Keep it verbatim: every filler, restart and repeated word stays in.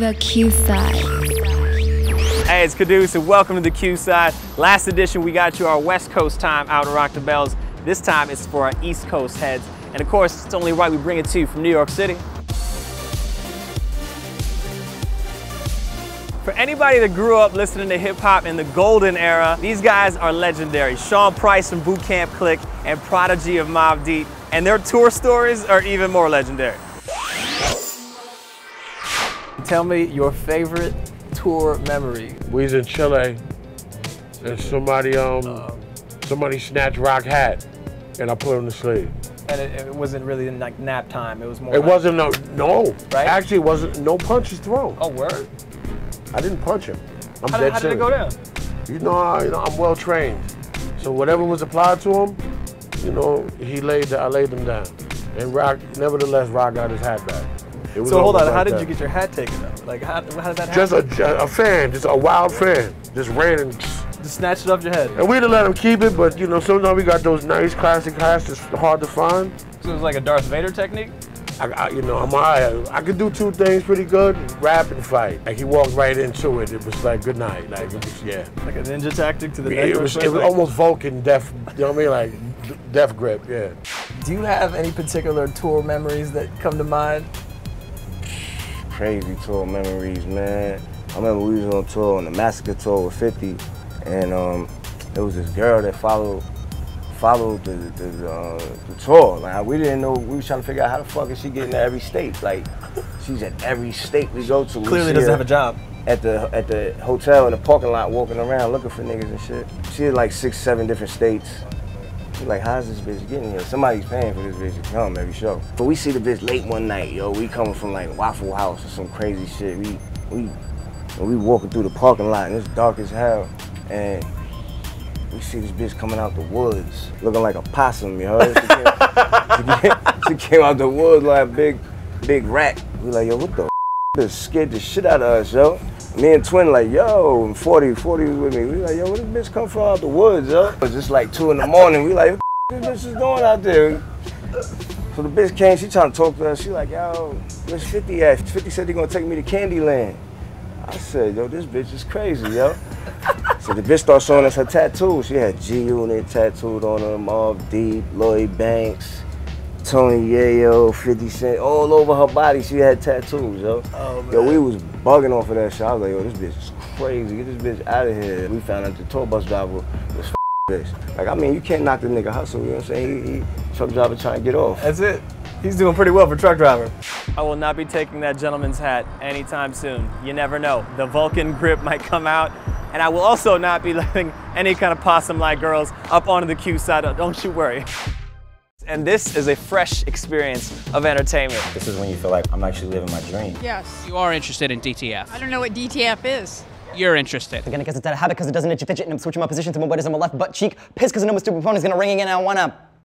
The Q Side. Hey, it's Quddus and welcome to The Q Side. Last edition, we got you our West Coast time out of Rock the Bells. This time, it's for our East Coast heads. And of course, it's only right we bring it to you from New York City. For anybody that grew up listening to hip hop in the golden era, these guys are legendary. Sean Price from Boot Camp Clik and Prodigy of Mobb Deep. And their tour stories are even more legendary. Tell me your favorite tour memory. We was in Chile and somebody um, um somebody snatched Rock hat and I put it on the sleeve. And it, it wasn't really in like nap time, it was more It like, wasn't no, no. Right? Actually it wasn't, no punches thrown. Oh, word? I didn't punch him. I'm how dead did, how did it go down? You know, I, you know, I'm well trained. So whatever was applied to him, you know, he laid, the, I laid him down. And Rock, nevertheless, Rock got his hat back. So hold on, like how did that. you get your hat taken up? Like how, how did that happen? Just a, a fan, just a wild fan, just ran and just snatched it off your head. And we'd have let him keep it, but you know, sometimes we got those nice classic hats that's hard to find. So it was like a Darth Vader technique? I, I, you know, I'm all right. I could do two things pretty good, rap and fight. Like he walked right into it. It was like, good night. Like, it was, yeah. Like a ninja tactic to the neck. It was, it was almost Vulcan death, you know what I mean? Like death grip, yeah. Do you have any particular tour memories that come to mind? Crazy tour memories, man. I remember we was on tour, on the Massacre Tour with fifty, and um, there was this girl that followed followed the, the, uh, the tour. Like, we didn't know, we was trying to figure out how the fuck is she getting to every state. Like, she's at every state we go to. Clearly doesn't have a job. At the, at the hotel in the parking lot, walking around looking for niggas and shit. She had like six, seven different states. Like, how's this bitch getting here? Somebody's paying for this bitch to come every show. But we see the bitch late one night, yo. We coming from like Waffle House or some crazy shit. We we we walking through the parking lot and it's dark as hell. And we see this bitch coming out the woods, looking like a possum, you heard? She came, she came, she came out the woods like a big, big rat. We like, yo, what the f***? This scared the shit out of us, yo. Me and Twin like, yo, and forty, forty was with me. We like, yo, where this bitch come from out the woods, yo? It was just like two in the morning. We like, what the f this bitch is doing out there? So the bitch came, she trying to talk to us. She like, yo, where's fifty at? fifty said they gonna take me to Candyland. I said, yo, this bitch is crazy, yo. So the bitch started showing us her tattoos. She had G Unit tattooed on her, Marv Deep, Lloyd Banks, Tony Yayo, fifty Cent, all over her body she had tattoos, yo. Oh, man. Yo, we was bugging off of that shit. I was like, yo, this bitch is crazy. Get this bitch out of here. We found out the tour bus driver was f bitch. Like, I mean, you can't knock the nigga hustle, you know what I'm saying? He, he truck driver trying to get off. That's it. He's doing pretty well for truck driver. I will not be taking that gentleman's hat anytime soon. You never know. The Vulcan grip might come out. And I will also not be letting any kind of possum-like girls up onto the Q side. Don't you worry. And this is a fresh experience of entertainment. This is when you feel like I'm actually living my dream. Yes. You are interested in D T F. I don't know what D T F is. You're interested. Again, I guess it's out of habit because it doesn't itch, you fidget, and I'm switching my position to my butt is on my left butt cheek. Piss because I know my stupid phone is going to ring again and I want to.